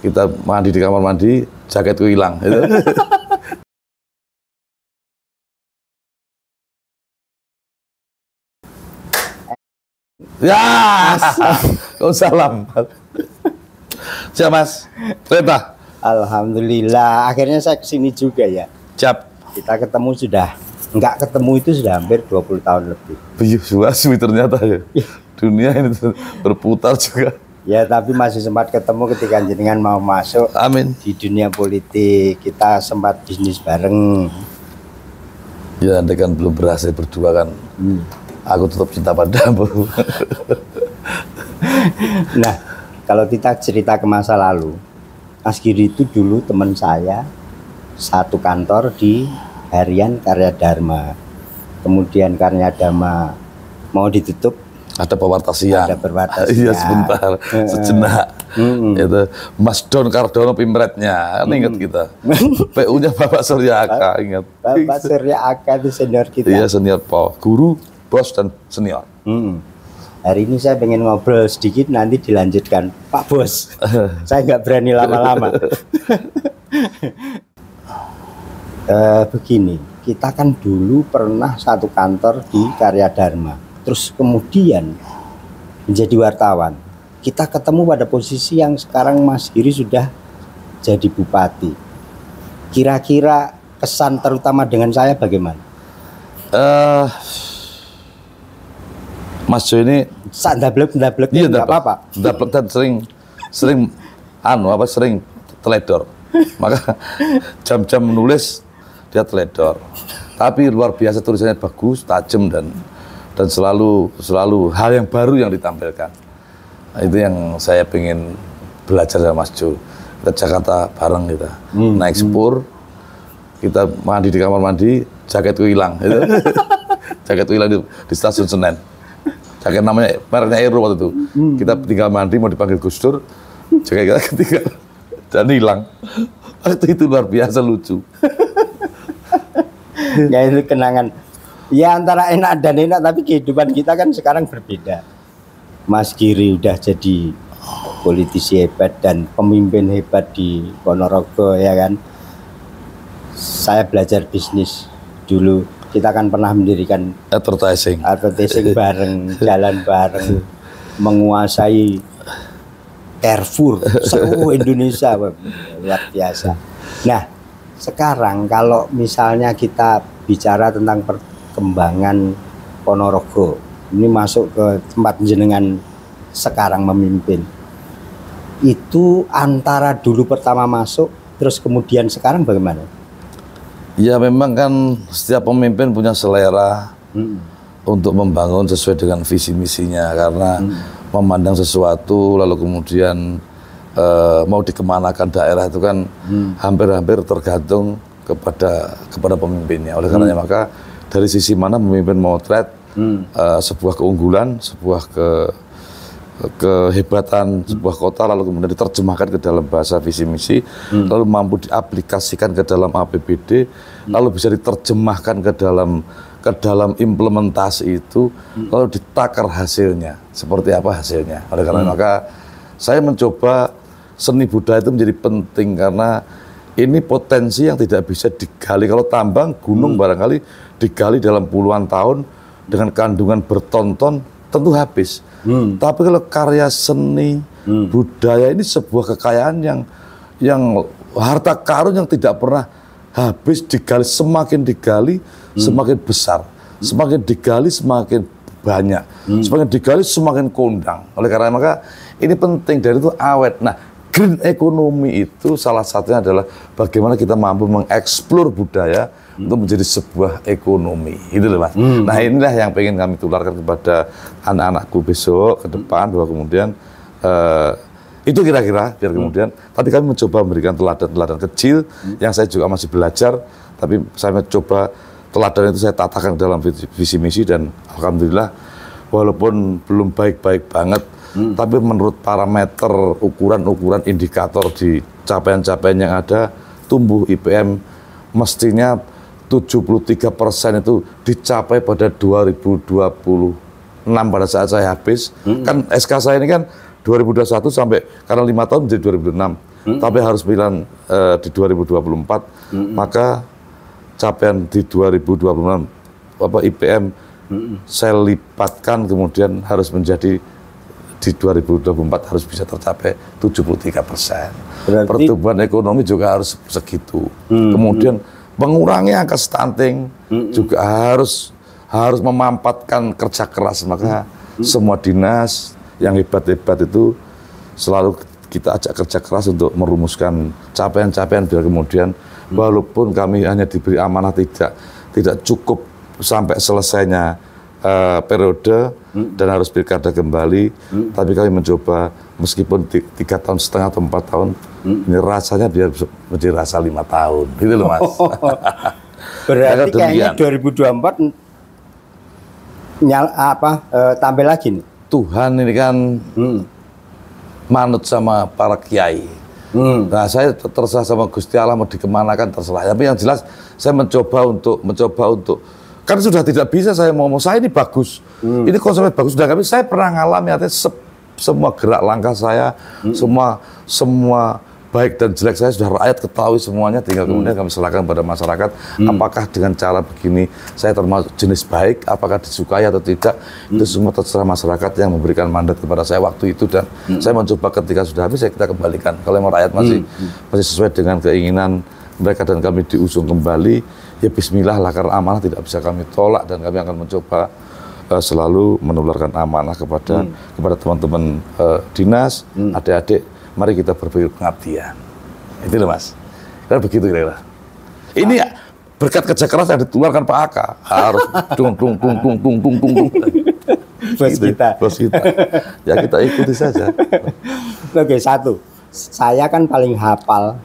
kita mandi di kamar mandi, jaketku hilang. Gitu. Yes! Kau salam. Siap, Mas. Reta. Alhamdulillah, akhirnya saya kesini juga ya. Siap. Kita ketemu sudah. Enggak ketemu itu sudah hampir 20 tahun lebih. Buyuh, suasui ternyata ya. Dunia ini berputar juga. Ya, tapi masih sempat ketemu ketika jenengan mau masuk. Amin. Di dunia politik, kita sempat bisnis bareng. Ya, Anda kan belum berhasil berdua kan. Aku tetap cinta padamu. Nah, kalau kita cerita ke masa lalu, Mas Giri itu dulu teman saya, satu kantor di Harian Karya Dharma. Kemudian Karya Dharma mau ditutup, ada pewarta siang. Ada pewarta siang. Iya, sebentar, sejenak. Itu Mas Don Kardono pimretnya, ingat kita. PU-nya Bapak Surya Aka, ingat. Bapak Surya Aka itu senior kita. Iya, senior Pak. Guru, bos, dan senior. Hari ini saya pengen ngobrol sedikit, nanti dilanjutkan. Pak Bos, saya nggak berani lama-lama. Begini, kita kan dulu pernah satu kantor di Karya Dharma. Terus kemudian menjadi wartawan. Kita ketemu pada posisi yang sekarang Mas Giri sudah jadi bupati. Kira-kira kesan terutama dengan saya bagaimana? Mas Jo ini sandablek-sandablek iya, enggak apa-apa. Sandablek dan sering sering teledor. Maka jam-jam menulis dia teledor. Tapi luar biasa tulisannya bagus, tajam dan selalu hal yang baru yang ditampilkan. Nah, itu yang saya pengen belajar dari Mas Jo. Kita Jakarta bareng kita. Naik sepur, kita mandi di kamar mandi, jaketku hilang gitu. Jaketku hilang di stasiun Senen. Jaket namanya mereknya Aero waktu itu. Kita tinggal mandi mau dipanggil Gus Dur, jaket kita ketinggalan dan hilang. Itu luar biasa lucu. Ya itu kenangan. Ya antara enak dan enak, tapi kehidupan kita kan sekarang berbeda. Mas Giri udah jadi politisi hebat dan pemimpin hebat di Ponorogo ya kan. Saya belajar bisnis dulu. Kita kan pernah mendirikan advertising bareng, jalan bareng, menguasai Carrefour seluruh Indonesia, luar biasa. Nah, sekarang kalau misalnya kita bicara tentang perkembangan Ponorogo, ini masuk ke tempat jenengan sekarang memimpin. Itu antara dulu pertama masuk, terus kemudian sekarang bagaimana? Ya memang kan setiap pemimpin punya selera untuk membangun sesuai dengan visi misinya, karena memandang sesuatu lalu kemudian mau dikemanakan daerah itu kan hampir-hampir tergantung kepada pemimpinnya. Oleh karenanya maka dari sisi mana pemimpin motret sebuah keunggulan, sebuah kehebatan sebuah kota, lalu kemudian diterjemahkan ke dalam bahasa visi misi, lalu mampu diaplikasikan ke dalam APBD, lalu bisa diterjemahkan ke dalam implementasi itu, lalu ditakar hasilnya seperti apa hasilnya. Oleh karena maka saya mencoba seni budaya itu menjadi penting, karena ini potensi yang tidak bisa digali. Kalau tambang gunung barangkali digali dalam puluhan tahun dengan kandungan bertonton tentu habis. Tapi kalau karya seni budaya ini sebuah kekayaan yang harta karun yang tidak pernah habis digali, semakin digali semakin besar, semakin digali semakin banyak, semakin digali semakin kondang. Oleh karena maka ini penting, dari itu awet. Nah, green economy itu salah satunya adalah bagaimana kita mampu mengeksplor budaya untuk menjadi sebuah ekonomi, gitu loh Mas. Nah, inilah yang pengen kami tularkan kepada anak-anakku besok ke depan, bahwa kemudian itu kira-kira biar kemudian tadi kami mencoba memberikan teladan-teladan kecil yang saya juga masih belajar, tapi saya mencoba teladan itu saya tatakan dalam visi misi, dan alhamdulillah walaupun belum baik-baik banget, tapi menurut parameter ukuran-ukuran indikator di capaian-capaian yang ada, tumbuh IPM mestinya 73% itu dicapai pada 2026 pada saat saya habis. Kan SK saya ini kan 2021 sampai, karena 5 tahun menjadi 2006. tapi harus bilang di 2024 maka capaian di 2026 apa IPM saya lipatkan, kemudian harus menjadi di 2024 harus bisa tercapai 73%. Berarti pertumbuhan ekonomi juga harus segitu. Kemudian mengurangi angka stunting juga harus memampatkan kerja keras. Maka semua dinas yang hebat-hebat itu selalu kita ajak kerja keras untuk merumuskan capaian-capaian biar kemudian walaupun kami hanya diberi amanah tidak cukup sampai selesainya periode dan harus pilkada kembali, tapi kami mencoba meskipun 3,5 tahun atau 4 tahun, ini rasanya biar menjadi rasa 5 tahun, gitu loh Mas. Berarti kayaknya 2024 tampil lagi nih. Tuhan ini kan manut sama para kiai. Nah saya terserah sama Gusti Allah mau dikemanakan terserah. Tapi yang jelas saya mencoba untuk kan sudah tidak bisa saya ngomong, saya ini bagus, ini konsumen bagus, sudah tapi saya pernah ngalami artinya semua gerak langkah saya, semua baik dan jelek saya sudah rakyat ketahui semuanya, tinggal kemudian kami serahkan pada masyarakat, apakah dengan cara begini saya termasuk jenis baik, apakah disukai atau tidak, itu semua terserah masyarakat yang memberikan mandat kepada saya waktu itu, dan saya mencoba ketika sudah habis saya kita kembalikan, kalau memang rakyat masih sesuai dengan keinginan mereka dan kami diusung kembali, ya bismillah lah, karena amanah tidak bisa kami tolak dan kami akan mencoba selalu menularkan amanah kepada teman-teman dinas, adik-adik, mari kita berpikir pengabdian. Itu loh Mas. Karena begitu kira-kira. Ini berkat kerja keras yang ditularkan Pak Aka. Harus dung. Bos kita. Ya kita ikuti saja. Oke, satu. Saya kan paling hafal.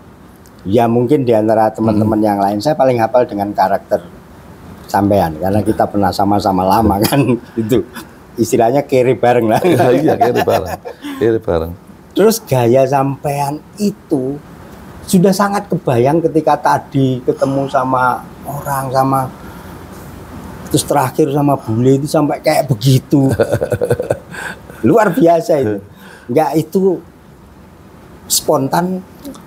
Ya mungkin di antara teman-teman yang lain, saya paling hafal dengan karakter sampean karena kita pernah sama-sama lama kan itu. Istilahnya kere bareng lah. Iya, kere bareng. Terus gaya sampean itu sudah sangat kebayang ketika tadi ketemu sama orang terus terakhir sama bule itu sampai kayak begitu. Luar biasa itu. Enggak itu spontan.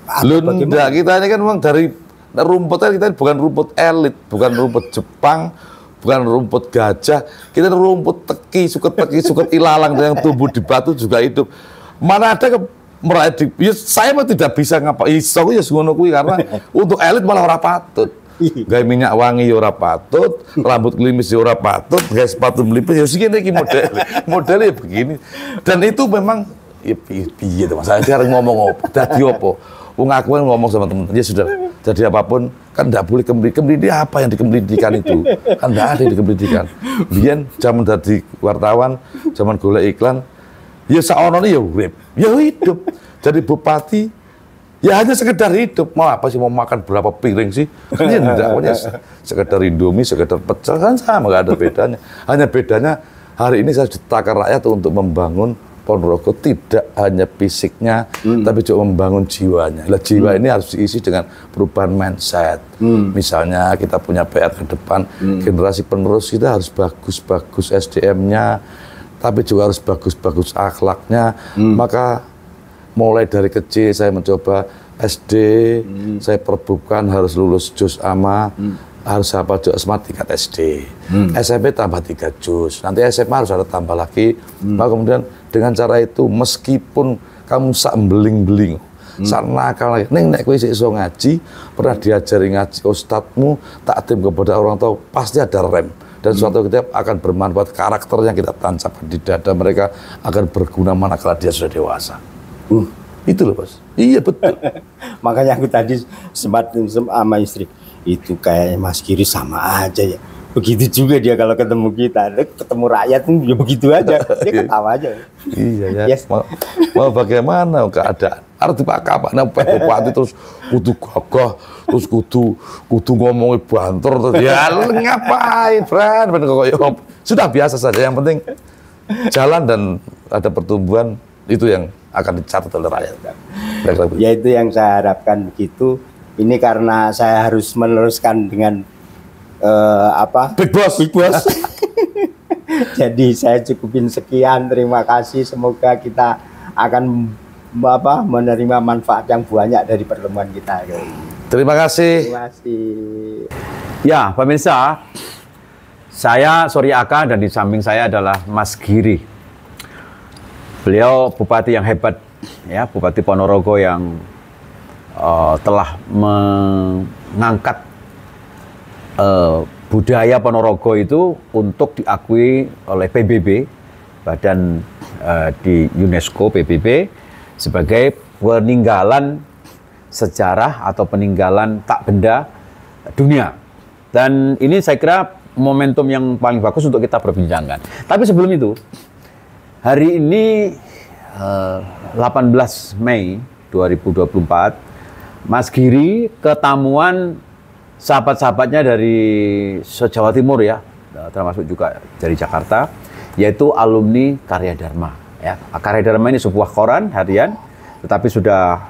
Enggak, kita ini kan memang dari rumputnya, kita bukan rumput elit, bukan rumput Jepang, bukan rumput gajah, kita rumput suket ilalang yang tumbuh di batu juga hidup. Mana ada meraih ya, saya mah tidak bisa ngapain, ya ngono kuwi karena untuk elit malah ora patut. Gaya minyak wangi ora patut, rambut klimis ora patut, gaya sepatu melipis ya segini iki modelnya begini. Dan itu memang ya piye to Mas, saya harus ngomong dadi opo. Wong aku kan ngomong sama teman-teman, ya sudah, jadi apapun kan tidak boleh kemlidi apa yang dikemlidikan itu, kan tidak ada yang dikemlidikan. Biar zaman dari wartawan, zaman golek iklan, ya saono ya urip, ya hidup. Jadi bupati, ya hanya sekedar hidup, mau apa sih, mau makan berapa piring sih? Ya tidak, pokoknya sekedar indomie, sekedar pecel, kan sama, nggak ada bedanya. Hanya bedanya, hari ini saya ditakar rakyat untuk membangun Ponorogo tidak hanya fisiknya, tapi juga membangun jiwanya. Lah jiwa ini harus diisi dengan perubahan mindset. Misalnya kita punya PR ke depan, generasi penerus kita harus bagus-bagus SDM-nya, tapi juga harus bagus-bagus akhlaknya. Maka mulai dari kecil saya mencoba SD, saya perbukan harus lulus juz ama, harus apa SMA tingkat SD, SMP tambah 3 juz, nanti SMA harus ada tambah lagi. Maka kemudian dengan cara itu meskipun kamu sak beling-beling, sana kalau nek kowe iso ngaji, pernah diajari ngaji ustadmu, takdim kepada orang tua, pasti ada rem dan suatu ketika akan bermanfaat, karakternya kita tancapkan di dada mereka akan berguna manakala dia sudah dewasa. Itu loh Bos. Iya betul. Makanya aku tadi sempat sama istri itu kayak Mas Giri sama aja ya, begitu juga dia kalau ketemu kita, ketemu rakyat ya begitu aja, dia ketawa aja. Iya ya, yes. mau bagaimana keadaan, arti apa, nah bupati terus kudu gagah, terus kudu ngomongin banter, terus ya ngapain, sudah biasa saja, yang penting jalan dan ada pertumbuhan, itu yang akan dicatat oleh rakyat. Ya itu yang saya harapkan begitu. Ini karena saya harus meneruskan dengan Big Boss. Jadi saya cukupin sekian. Terima kasih. Semoga kita akan menerima manfaat yang banyak dari pertemuan kita. Terima kasih. Terima kasih. Ya, pemirsa, saya Sori Aka dan di samping saya adalah Mas Giri. Beliau bupati yang hebat, ya, Bupati Ponorogo yang telah mengangkat budaya Ponorogo itu untuk diakui oleh PBB, badan di UNESCO PBB, sebagai peninggalan sejarah atau peninggalan tak benda dunia. Dan ini saya kira momentum yang paling bagus untuk kita perbincangkan. Tapi sebelum itu, hari ini 18 Mei 2024, Mas Giri ketamuan sahabat-sahabatnya dari se-Jawa Timur, ya, termasuk juga dari Jakarta, yaitu alumni Karya Dharma. Ya, Karya Dharma ini sebuah koran harian, tetapi sudah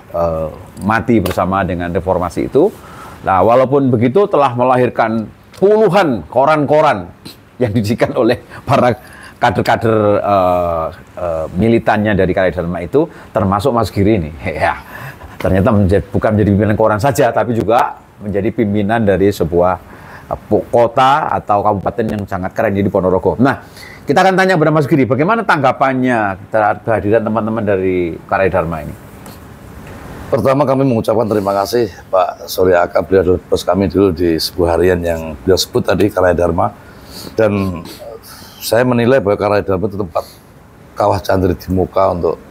mati bersama dengan reformasi itu. Nah, walaupun begitu telah melahirkan puluhan koran-koran yang didirikan oleh para kader-kader militannya dari Karya Dharma itu, termasuk Mas Giri ini. Ya. Ternyata bukan menjadi pimpinan koran saja, tapi juga menjadi pimpinan dari sebuah kota atau kabupaten yang sangat keren, jadi Ponorogo. Nah, kita akan tanya kepada Mas Giri, bagaimana tanggapannya terhadap kehadiran teman-teman dari Karya Dharma ini? Pertama, kami mengucapkan terima kasih Pak Sori Aka, beliau adalah bos kami dulu di sebuah harian yang beliau sebut tadi, Karya Dharma. Dan saya menilai bahwa Karya Dharma itu tempat kawah candri di muka untuk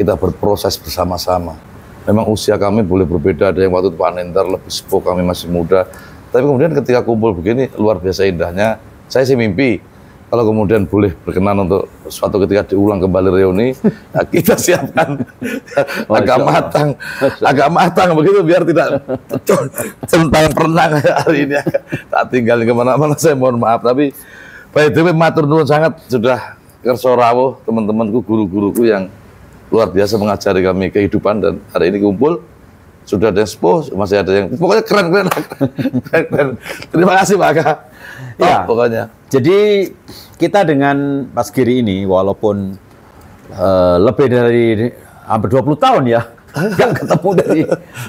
kita berproses bersama-sama. Memang usia kami boleh berbeda, ada yang waktu itu Pak Nentar lebih sepuh, kami masih muda. Tapi kemudian ketika kumpul begini, luar biasa indahnya. Saya sih mimpi, kalau kemudian boleh berkenan untuk suatu ketika diulang kembali reuni, nah kita siapkan agak matang begitu, biar tidak centang perenang hari ini. Tak tinggalin kemana-mana, saya mohon maaf. Tapi by the way, matur nuwun sangat sudah kerso rawuh teman-temanku, guru-guruku yang luar biasa mengajari kami kehidupan, dan hari ini kumpul sudah ada sepuh, masih ada yang pokoknya keren. Terima kasih Pak Aka. Ya, pokoknya. Jadi kita dengan Mas Giri ini walaupun lebih dari hampir 20 tahun ya nggak ketemu dari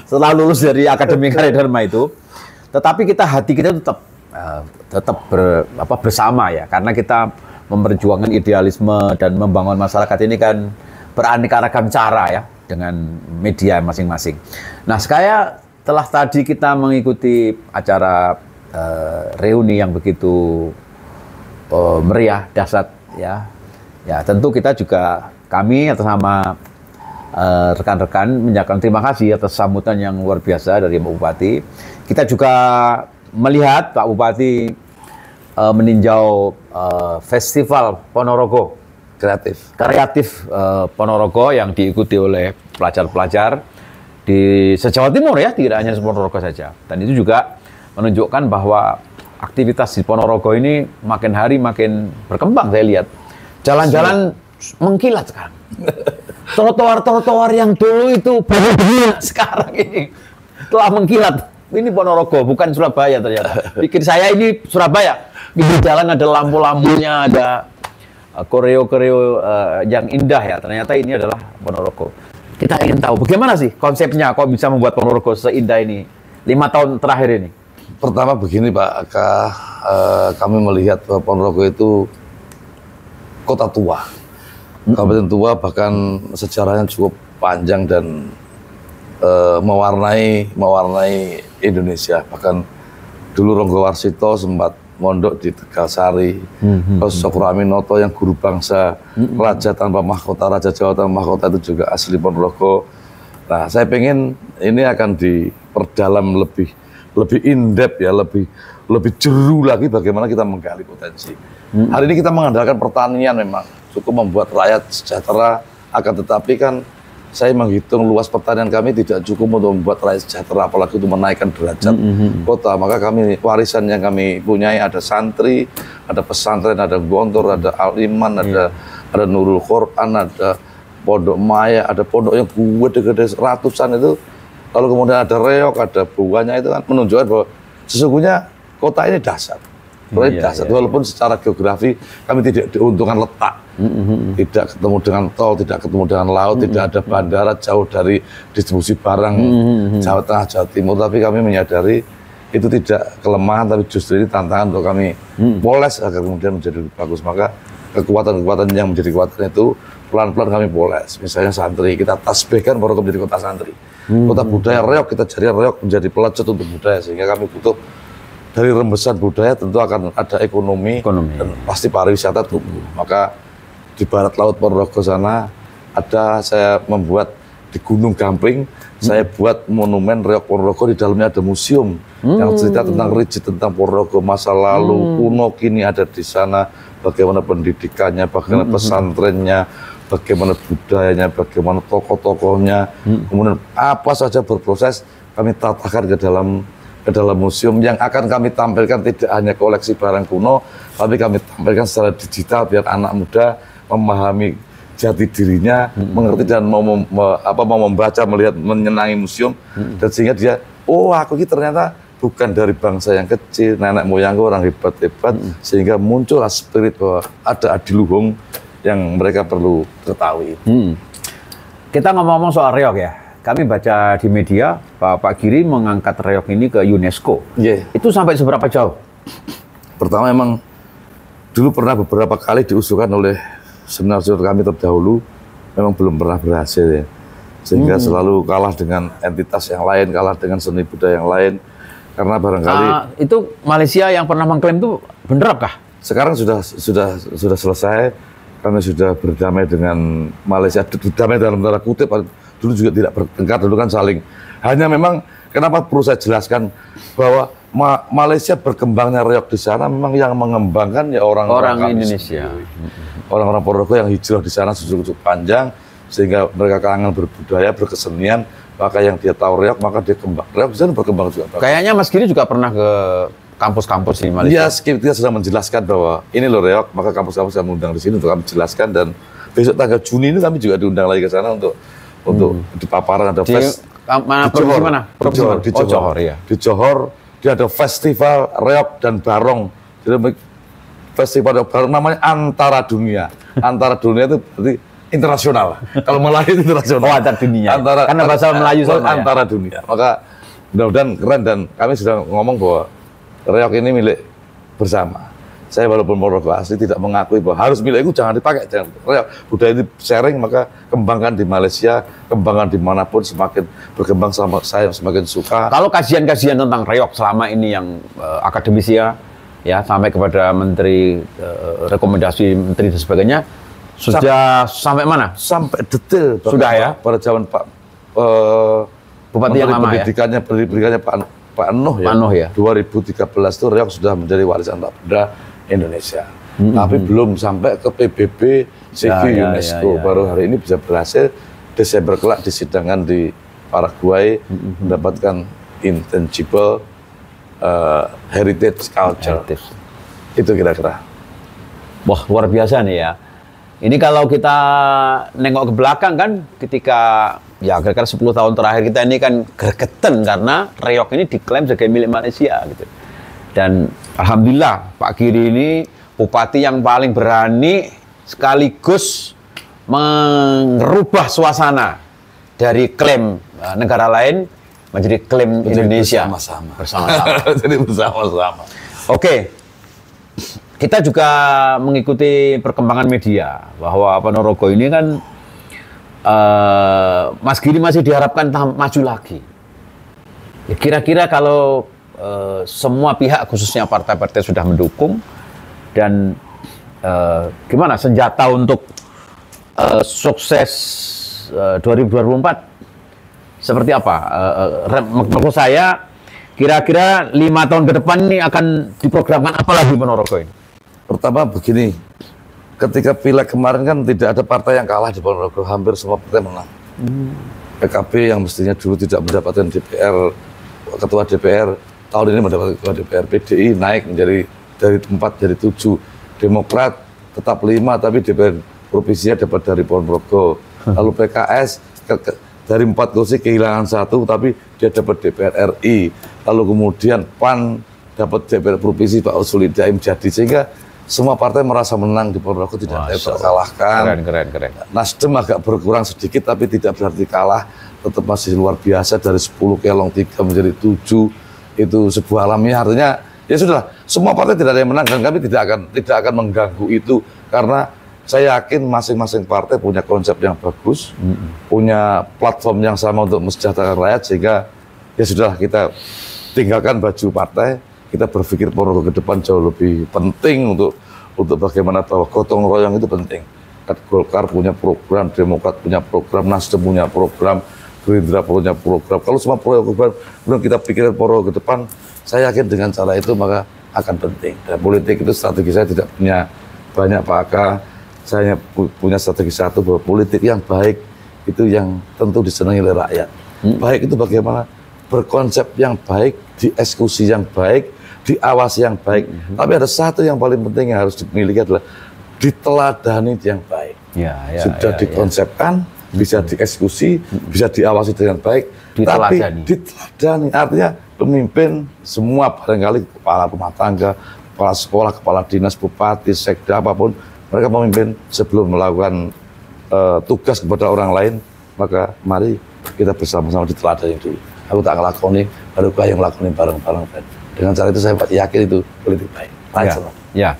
setelah lulus dari Akademi Karya Dharma itu, tetapi hati kita tetap bersama ya, karena kita memperjuangkan idealisme dan membangun masyarakat ini kan beraneka ragam cara ya, dengan media masing-masing. Nah, saya telah tadi kita mengikuti acara reuni yang begitu meriah, dahsyat ya. Ya, tentu kita juga, kami atas nama rekan-rekan menyampaikan terima kasih atas sambutan yang luar biasa dari Pak Bupati. Kita juga melihat Pak Bupati meninjau Festival Ponorogo Kreatif Ponorogo yang diikuti oleh pelajar-pelajar di se-Jawa Timur ya, tidak hanya di Ponorogo saja. Dan itu juga menunjukkan bahwa aktivitas di Ponorogo ini makin hari makin berkembang. Saya lihat jalan-jalan mengkilat sekarang. Trotoar-trotoar yang dulu itu berbeda, sekarang ini telah mengkilat. Ini Ponorogo, bukan Surabaya ternyata. Pikir saya ini Surabaya. Di jalan ada lampu-lampunya, ada koreo-koreo yang indah ya, ternyata ini adalah Ponorogo. Kita ingin tahu bagaimana sih konsepnya, kok bisa membuat Ponorogo seindah ini 5 tahun terakhir ini? Pertama begini Pak Aka, kami melihat bahwa Ponorogo itu kota tua, kabupaten tua, bahkan sejarahnya cukup panjang dan mewarnai Indonesia. Bahkan dulu Ronggo Warsito sempat mondok di Tegasari, terus Soekro Aminoto yang guru bangsa, raja tanpa mahkota, raja Jawa tanpa mahkota itu juga asli Ponorogo. Nah, saya pengen ini akan diperdalam lebih in-depth ya, lebih jeru lagi bagaimana kita menggali potensi. Hari ini kita mengandalkan pertanian, memang cukup membuat rakyat sejahtera, akan tetapi kan saya menghitung luas pertanian kami tidak cukup untuk membuat rakyat sejahtera, apalagi untuk menaikkan derajat kota. Maka kami, warisan yang kami punyai ada santri, ada pesantren, ada Gontor, ada Aliman, ada Nurul Quran, ada Pondok Maya, ada pondok yang gede-gede ratusan itu. Lalu kemudian ada Reog, ada buahnya, itu kan menunjukkan bahwa sesungguhnya kota ini dahsyat. pemerintah. Walaupun secara geografi kami tidak diuntungkan letak, tidak ketemu dengan tol, tidak ketemu dengan laut, tidak ada bandara, jauh dari distribusi barang Jawa Tengah, Jawa Timur. Tapi kami menyadari itu tidak kelemahan, tapi justru ini tantangan untuk kami poles agar kemudian menjadi lebih bagus. Maka kekuatan-kekuatan yang menjadi kekuatan itu pelan-pelan kami poles. Misalnya santri, kita tasbihkan baru menjadi kota santri. Kota budaya Reog, kita jadi Reog menjadi pelecut untuk budaya. Sehingga kami butuh dari rembesan budaya tentu akan ada ekonomi. Dan pasti pariwisata tumbuh. Maka di barat laut Ponorogo sana ada, saya membuat di Gunung Kamping, saya buat monumen Reog Ponorogo, di dalamnya ada museum yang cerita tentang rigid, tentang Ponorogo masa lalu, kuno, kini ada di sana, bagaimana pendidikannya, bagaimana pesantrennya, bagaimana budayanya, bagaimana tokoh-tokohnya, kemudian apa saja berproses kami tatakan ke dalam museum yang akan kami tampilkan tidak hanya koleksi barang kuno, tapi kami tampilkan secara digital biar anak muda memahami jati dirinya, mengerti dan mau membaca, melihat, menyenangi museum, dan sehingga dia, oh aku ini ternyata bukan dari bangsa yang kecil, nenek moyangku orang hebat-hebat, sehingga muncullah spirit bahwa ada adiluhung yang mereka perlu ketahui. Kita ngomong-ngomong soal Reog ya, kami baca di media Pak Giri mengangkat Reog ini ke UNESCO. Itu sampai seberapa jauh? Pertama memang dulu pernah beberapa kali diusulkan oleh seminar kami terdahulu, memang belum pernah berhasil ya, sehingga selalu kalah dengan entitas yang lain, kalah dengan seni budaya yang lain, karena barangkali itu Malaysia yang pernah mengklaim itu benerakah? Sekarang sudah selesai, kami sudah berdamai dengan Malaysia, berdamai dalam tanda kutip. Dulu juga tidak bertengkar, dulu kan saling, hanya memang kenapa perlu saya jelaskan bahwa Malaysia berkembangnya Reog di sana memang yang mengembangkan ya orang-orang Indonesia, orang-orang Ponorogo yang hijrah di sana cukup panjang sehingga mereka kangen berbudaya, berkesenian, maka yang dia tahu Reog maka dia kembang. Reog di sana berkembang juga. Kayaknya Mas Giri juga pernah ke kampus-kampus di Malaysia. Iya, kita sedang menjelaskan bahwa ini loh Reog, maka kampus-kampus yang mengundang di sini untuk kami jelaskan, dan besok tanggal Juni ini kami juga diundang lagi ke sana untuk di paparan ada fest di Johor. Dia ada festival Reog dan Barong. Jadi festival Reog Barong namanya antara dunia. Antara dunia itu berarti internasional. Kalau Melayu itu internasional. Oh, antara dunia. Karena bahasa Melayu soalnya. Antara dunia. Maka mudah-mudahan keren, dan kami sudah ngomong bahwa Reog ini milik bersama. Saya walaupun Ponorogo asli tidak mengakui bahwa harus milikku, jangan dipakai. Jangan. Reog budaya ini sharing, maka kembangkan di Malaysia, kembangkan dimanapun, semakin berkembang sama saya semakin suka. Kalau kajian-kajian tentang Reog selama ini yang akademisi ya sampai kepada menteri, rekomendasi menteri dan sebagainya, sudah sampai mana? Sampai detail. Sudah ya? Pada zaman Pak Bupati yang lama ya? Pendidikannya Pak Nuh ya, 2013 itu Reog sudah menjadi warisan tak benda Indonesia, tapi belum sampai ke PBB, CQ, UNESCO. Baru hari ini bisa berhasil. Desember kelak disidangkan di Paraguay, mendapatkan intangible heritage culture. Itu kira-kira. Wah, luar biasa nih ya. Ini kalau kita nengok ke belakang kan, ketika ya kira-kira 10 tahun terakhir kita ini kan gregeten karena Reog ini diklaim sebagai milik Malaysia gitu. Dan alhamdulillah Pak Giri ini bupati yang paling berani sekaligus merubah suasana dari klaim negara lain menjadi klaim Indonesia bersama-sama. Oke. Kita juga mengikuti perkembangan media bahwa Ponorogo ini kan Mas Giri masih diharapkan maju lagi. Kira-kira kalau semua pihak khususnya partai-partai sudah mendukung, dan gimana senjata untuk sukses 2024 seperti apa? Menurut saya kira-kira 5 tahun ke depan ini akan diprogramkan apa lagi Ponorogo ini? Pertama begini, ketika pileg kemarin kan tidak ada partai yang kalah di Ponorogo, hampir semua partai menang. PKP yang mestinya dulu tidak mendapatkan ketua DPR, tahun ini mendapatkan ketua DPR. PDI naik menjadi dari 4 jadi 7. Demokrat tetap 5, tapi DPR provinsinya dapat dari Ponorogo. Lalu PKS dari 4 kursi kehilangan 1, tapi dia dapat DPR RI. Lalu kemudian PAN dapat DPR provinsi Pak Usul Daim jadi, sehingga semua partai merasa menang di Ponorogo, tidak terkalahkan. Keren. Nasdem agak berkurang sedikit, tapi tidak berarti kalah, tetap masih luar biasa, dari 10 kelong 3 menjadi 7, itu sebuah alamiah. Artinya ya sudah, semua partai tidak ada yang menang, dan kami tidak akan mengganggu itu, karena saya yakin masing-masing partai punya konsep yang bagus, punya platform yang sama untuk mensejahterakan rakyat, sehingga ya sudah, kita tinggalkan baju partai, kita berpikir Ponorogo ke depan jauh lebih penting untuk bagaimana bahwa gotong royong itu penting. Golkar punya program, Demokrat punya program, Nasdem punya program, Gerindra punya program. Kalau semua program belum kita pikirin Ponorogo ke depan, saya yakin dengan cara itu maka akan penting. Dan politik itu strategi saya tidak punya banyak pakar. Saya punya strategi satu, bahwa politik yang baik itu yang tentu disenangi oleh rakyat. Baik itu bagaimana berkonsep yang baik, dieksekusi yang baik, diawasi yang baik. Tapi ada satu yang paling penting yang harus dimiliki, adalah diteladani yang baik. Sudah dikonsepkan, bisa dieksekusi, bisa diawasi dengan baik, diteladani. Tapi diteladani, artinya pemimpin semua, barangkali kepala rumah tangga, kepala sekolah, kepala dinas, bupati, sekda, apapun, mereka pemimpin sebelum melakukan tugas kepada orang lain, maka mari kita bersama-sama diteladani dulu. Aku tak ngelakoni, baru yang ngelakoni bareng-bareng. Dengan cara itu saya yakin itu politik baik. Ya.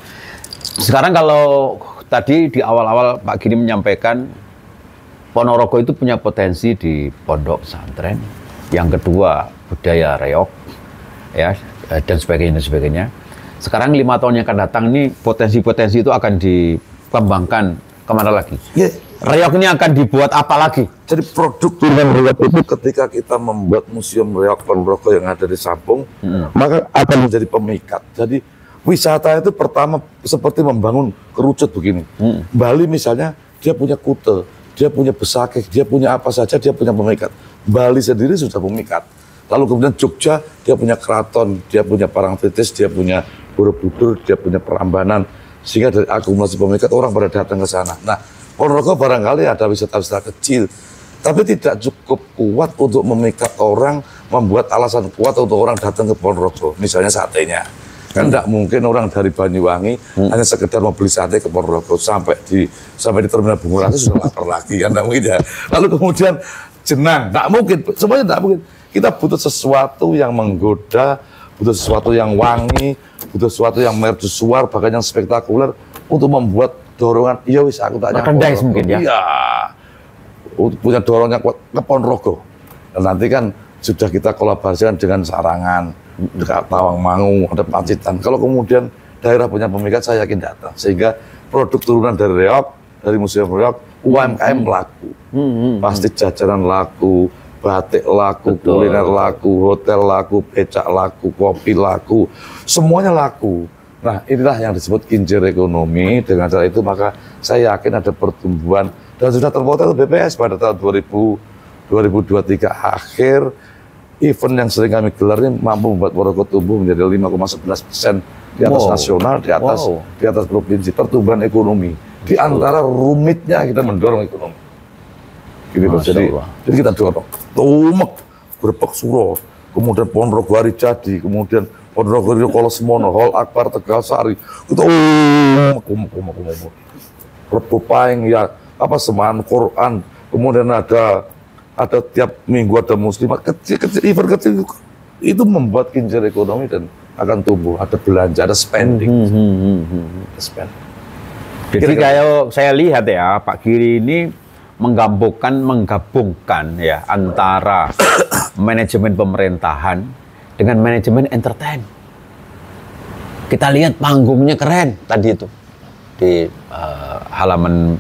Sekarang kalau tadi di awal-awal Pak Giri menyampaikan, Ponorogo itu punya potensi di pondok pesantren, yang kedua budaya reog, ya, dan sebagainya. Sekarang 5 tahun yang akan datang ini, potensi-potensi itu akan dikembangkan kemana lagi? Reog ini akan dibuat apa lagi? Jadi produk dengan reog itu, ketika kita membuat museum reog Ponorogo yang ada di Sampung, maka akan menjadi pemikat. Jadi wisata itu pertama seperti membangun kerucut begini. Bali misalnya, dia punya kute, dia punya besakeh, dia punya apa saja, dia punya pemikat. Bali sendiri sudah pemikat. Lalu kemudian Jogja, dia punya keraton, dia punya Parangtritis, dia punya Borobudur, dia punya Prambanan. Sehingga dari akumulasi pemikat, orang pada datang ke sana. Nah, Ponorogo barangkali ada wisata-wisata kecil, tapi tidak cukup kuat untuk memikat orang, membuat alasan kuat untuk orang datang ke Ponorogo. Misalnya satenya. Kan tidak mungkin orang dari Banyuwangi hanya sekedar mau beli sate ke Ponorogo, sampai di Terminal Bungurasih sudah lapar lagi, kan tidak mungkin ya. Lalu kemudian jenang, tidak mungkin, semuanya tidak mungkin. Kita butuh sesuatu yang menggoda, butuh sesuatu yang wangi, butuh sesuatu yang mercusuar, bahkan yang spektakuler, untuk membuat dorongan, iya wis aku tak nyangka Ponorogo mungkin ya. Iya, punya dorongan kuat ke Ponorogo. Dan nanti kan sudah kita kolaborasikan dengan Sarangan, dekat Tawang Mangu, ada Pacitan. Kalau kemudian daerah punya pemikat, saya yakin datang. Sehingga produk turunan dari reog, dari museum reog, UMKM laku. Pasti jajanan laku, batik laku, kuliner laku, hotel laku, becak laku, kopi laku, semuanya laku. Nah, inilah yang disebut kincir ekonomi. Dengan cara itu maka saya yakin ada pertumbuhan, dan sudah terpotret BPS pada tahun 2023 akhir. Event yang sering kami gelar ini mampu membuat Ponorogo tumbuh menjadi 5,11% di atas nasional, di atas provinsi, pertumbuhan ekonomi. Di antara rumitnya kita mendorong ekonomi. Jadi kita dorong. Tumek, Grebek Suro, kemudian Ponorogo Harijadi, kemudian Ponorogo Riyokolo Semono, Hol Akbar Tegasari, itu Rebo Paing, ya apa Semaan Quran, kemudian ada tiap minggu ada muslimat, kecil-kecil, event kecil itu membuat kincir ekonomi dan akan tumbuh. Ada belanja, ada spending. Jadi kalau saya lihat ya, Pak Giri ini menggabungkan ya antara manajemen pemerintahan dengan manajemen entertain. Kita lihat panggungnya keren tadi itu di halaman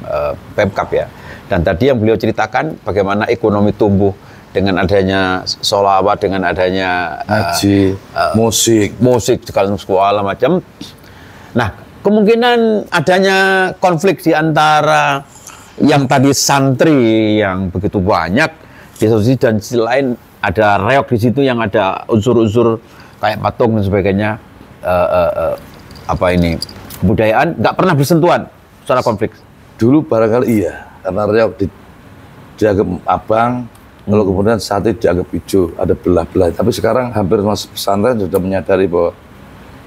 Pemkab ya. Dan tadi yang beliau ceritakan bagaimana ekonomi tumbuh dengan adanya sholawat, dengan adanya haji, musik segala macam. Nah, kemungkinan adanya konflik di antara yang tadi santri yang begitu banyak di satu sisi, dan sisi lain ada reog di situ yang ada unsur-unsur kayak patung dan sebagainya, kebudayaan nggak pernah bersentuhan secara konflik. Dulu barangkali iya, karena reog dianggap abang, lalu kemudian sate dianggap hijau, ada belah-belah. Tapi sekarang hampir semua pesantren sudah menyadari bahwa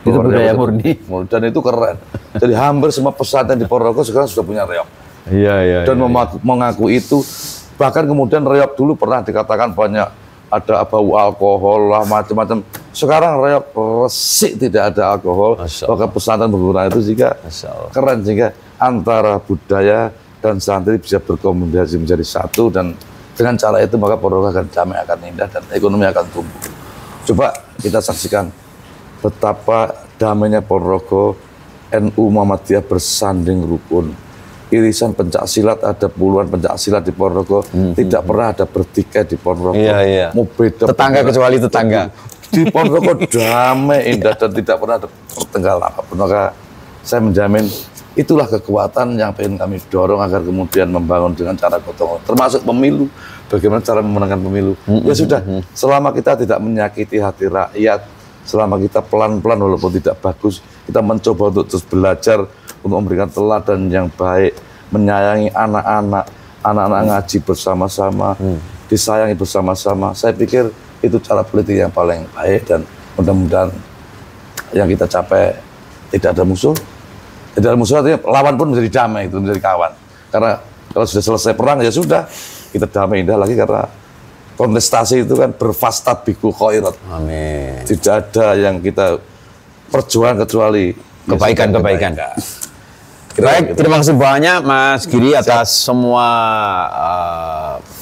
Itu budaya murni. Dan itu keren. Jadi hampir semua pesantren di Ponorogo sekarang sudah punya reog. Iya, iya. Dan mengaku itu. Bahkan kemudian reog dulu pernah dikatakan banyak ada bau alkohol lah macam-macam. Sekarang reog resik tidak ada alkohol. Maka pesantren berguna itu sehingga keren, sehingga antara budaya dan santri bisa berkomunikasi menjadi satu, dan dengan cara itu maka Ponorogo akan damai, akan indah, dan ekonomi akan tumbuh. Coba kita saksikan betapa damainya Ponorogo. NU Muhammadiyah bersanding rukun. Irisan pencak silat, ada puluhan pencak silat di Ponorogo, tidak pernah ada bertikai di Ponorogo. Iya, iya. Mau beda tetangga kecuali tetangga. Di Ponorogo damai, indah, dan tidak pernah ada pertengkaran apapun. Maka saya menjamin itulah kekuatan yang ingin kami dorong agar kemudian membangun dengan cara gotong royong, termasuk pemilu. Bagaimana cara memenangkan pemilu? Ya sudah, selama kita tidak menyakiti hati rakyat, selama kita pelan-pelan walaupun tidak bagus, kita mencoba untuk terus belajar, untuk memberikan teladan yang baik, menyayangi anak-anak, ngaji bersama-sama, disayangi bersama-sama. Saya pikir itu cara politik yang paling baik, dan mudah-mudahan yang kita capai tidak ada musuh. Dalam musuh artinya lawan pun menjadi damai, itu menjadi kawan. Karena kalau sudah selesai perang, ya sudah, kita damai indah lagi, karena kontestasi itu kan berfastat biku khairat. Amin. Tidak ada yang kita perjuangan kecuali kebaikan-kebaikan. Baik, terima kasih banyak Mas Giri atas semua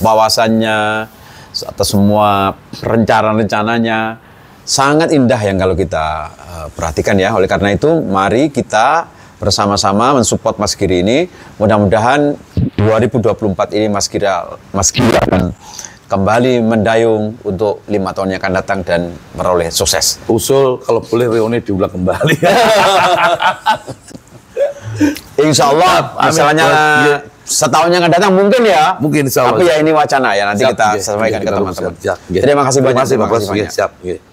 wawasannya, atas semua rencana-rencananya. Sangat indah yang kalau kita perhatikan ya. Oleh karena itu, mari kita bersama-sama mensupport Mas Giri ini. Mudah-mudahan 2024 ini Mas Giri akan kembali mendayung untuk 5 tahun yang akan datang dan meroleh sukses. Usul kalau boleh reuni diulang kembali. Insya Allah, misalnya setahun yang akan datang mungkin ya. Mungkin insya Allah. Tapi ya ini wacana ya, nanti siap, kita sampaikan ke teman-teman. Terima kasih banyak. Terima kasih banyak. Siap.